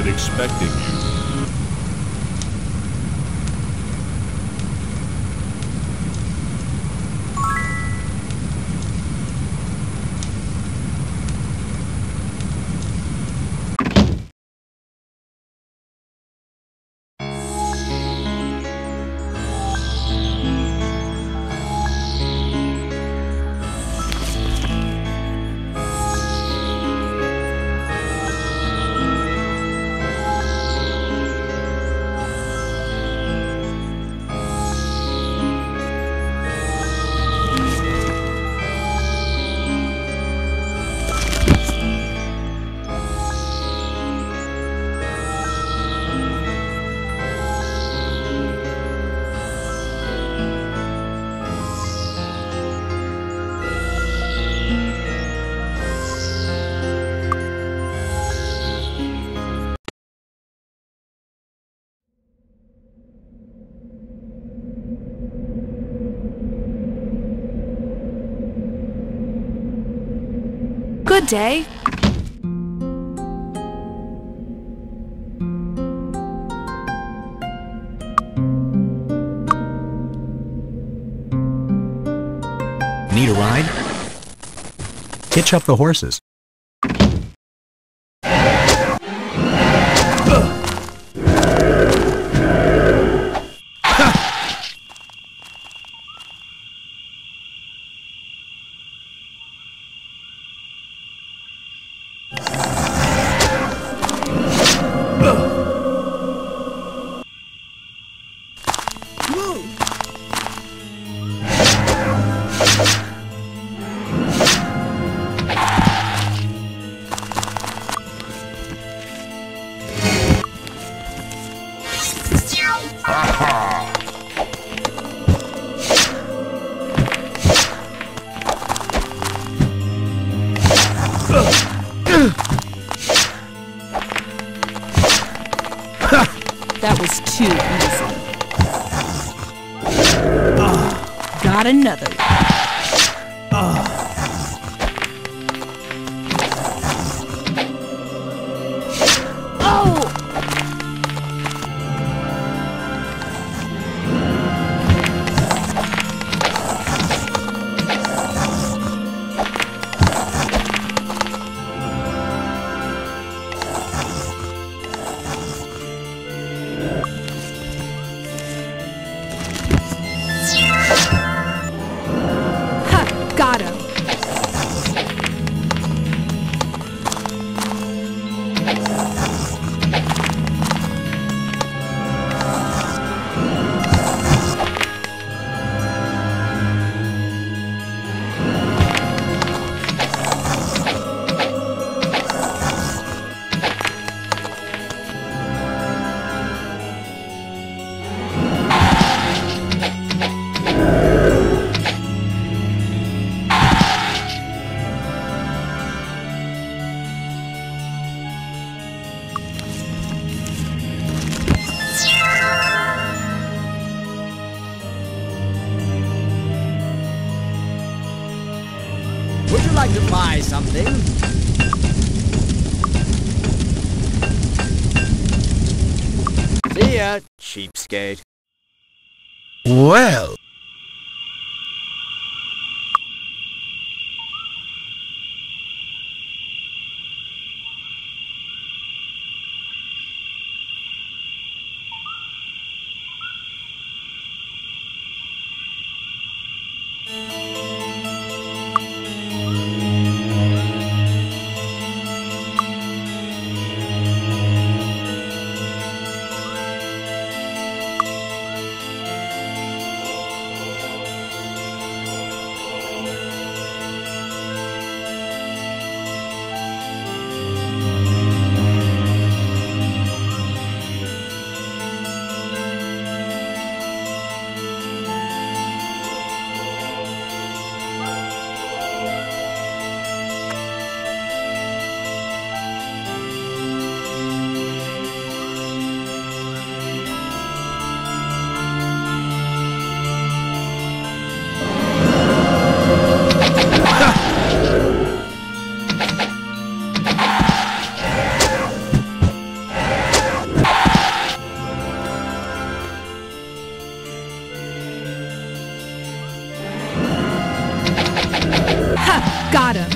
started expecting you. Good day. Need a ride? Hitch up the horses. That was too easy. Got another one. Would you like to buy something? See ya, cheapskate. Well... Ha! Got him!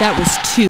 That was too.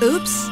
Oops.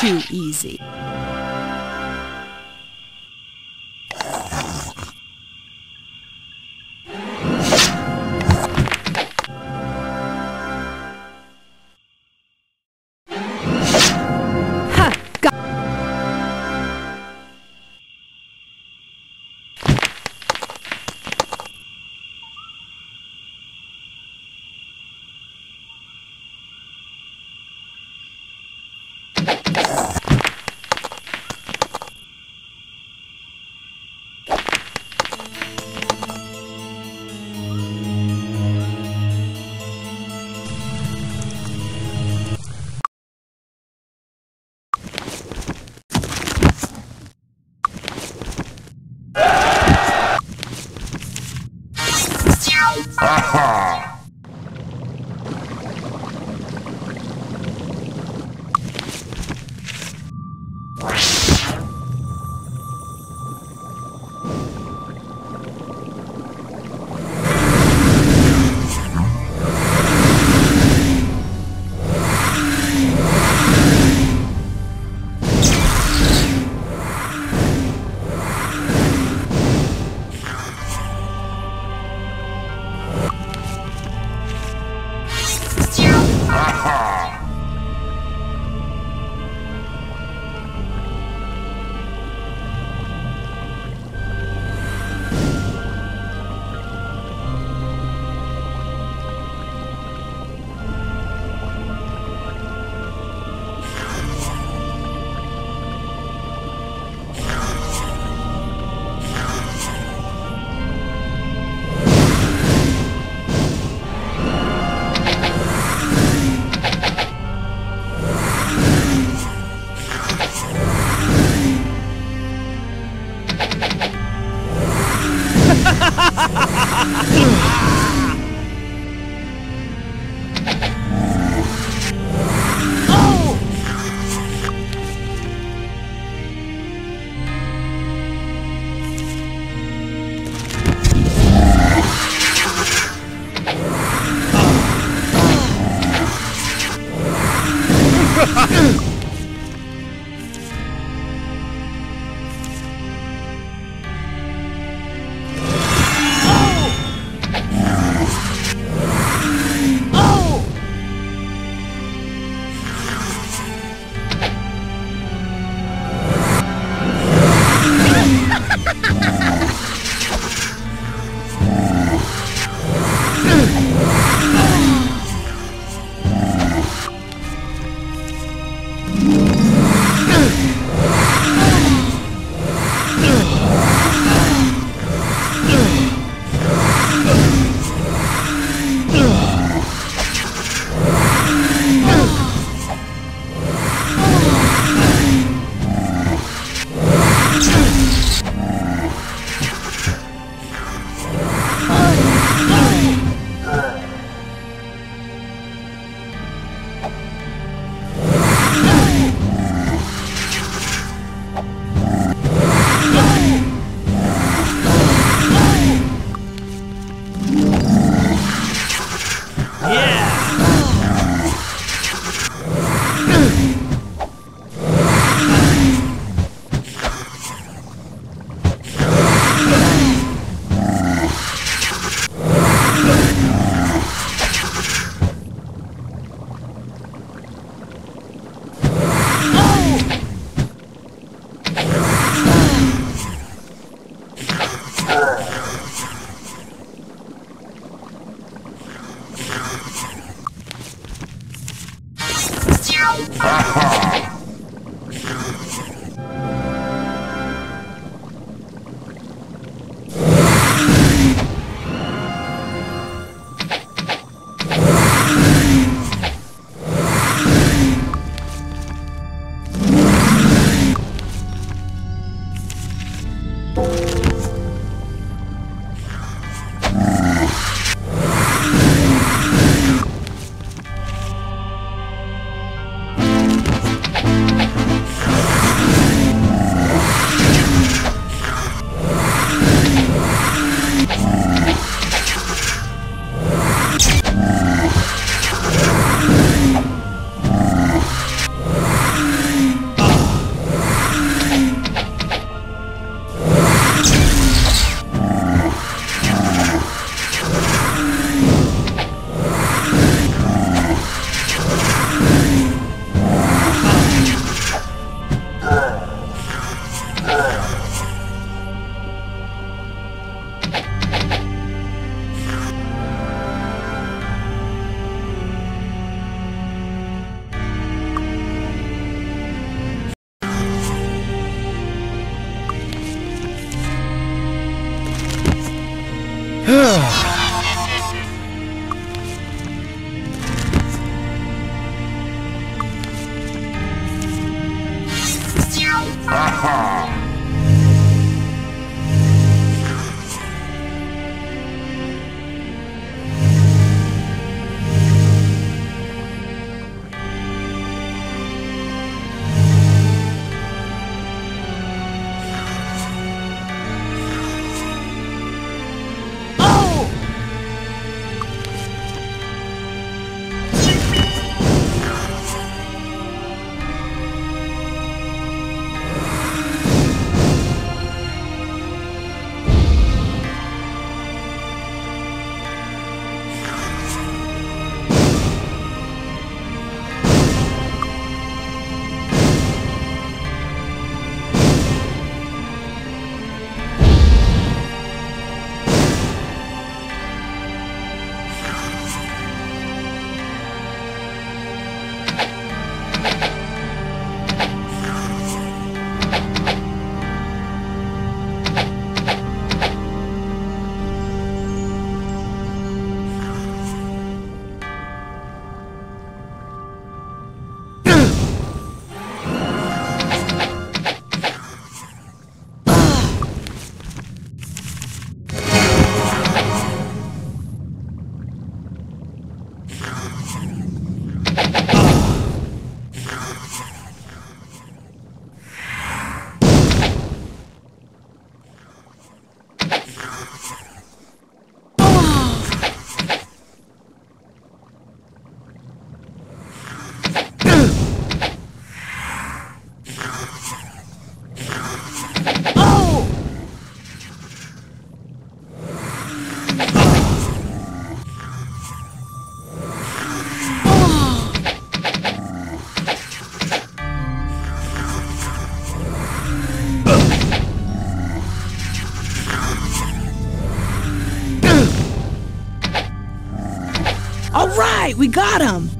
Too easy. Aha! Alright, we got him!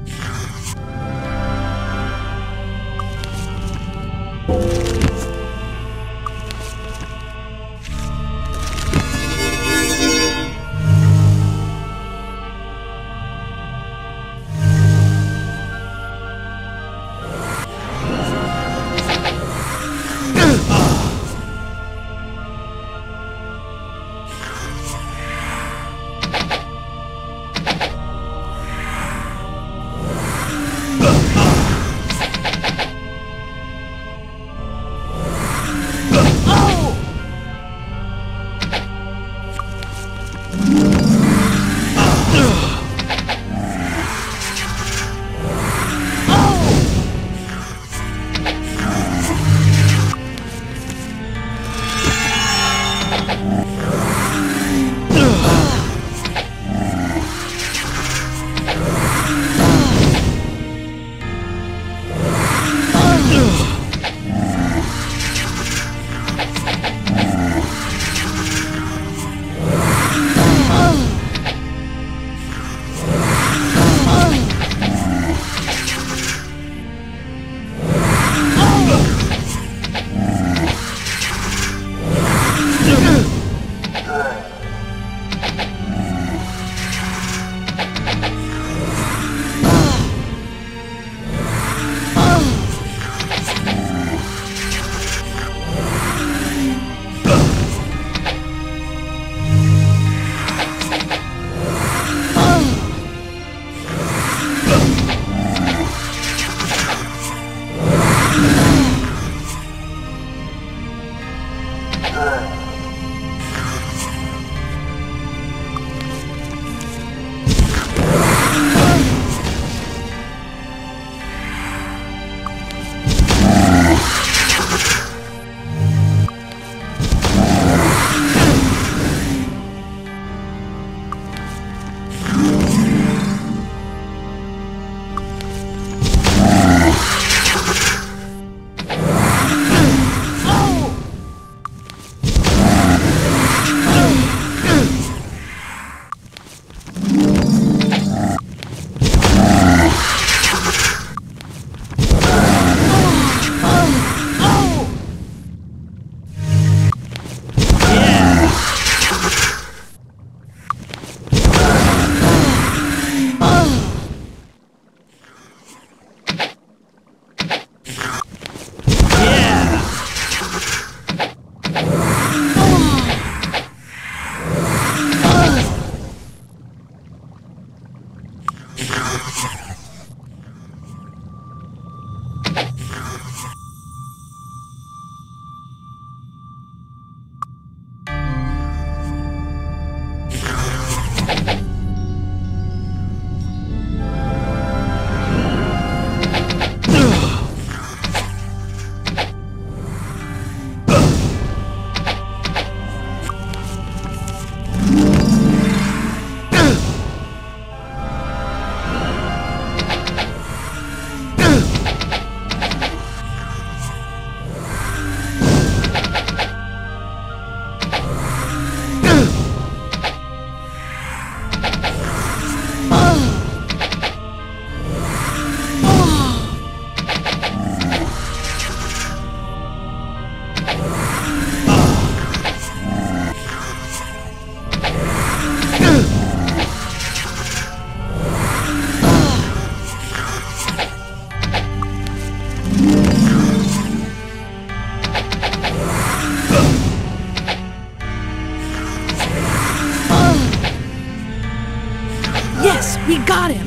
Yes, we got him!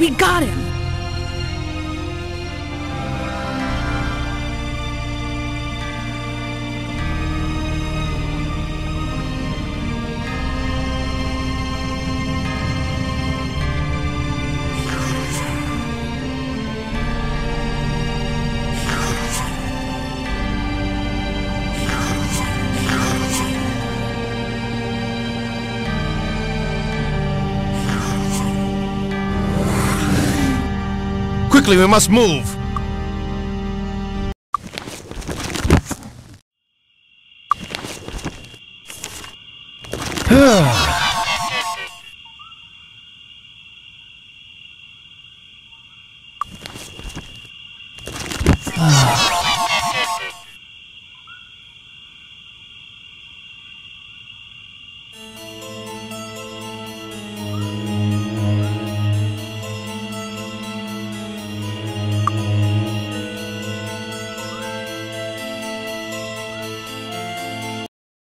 We got him! Quickly, we must move!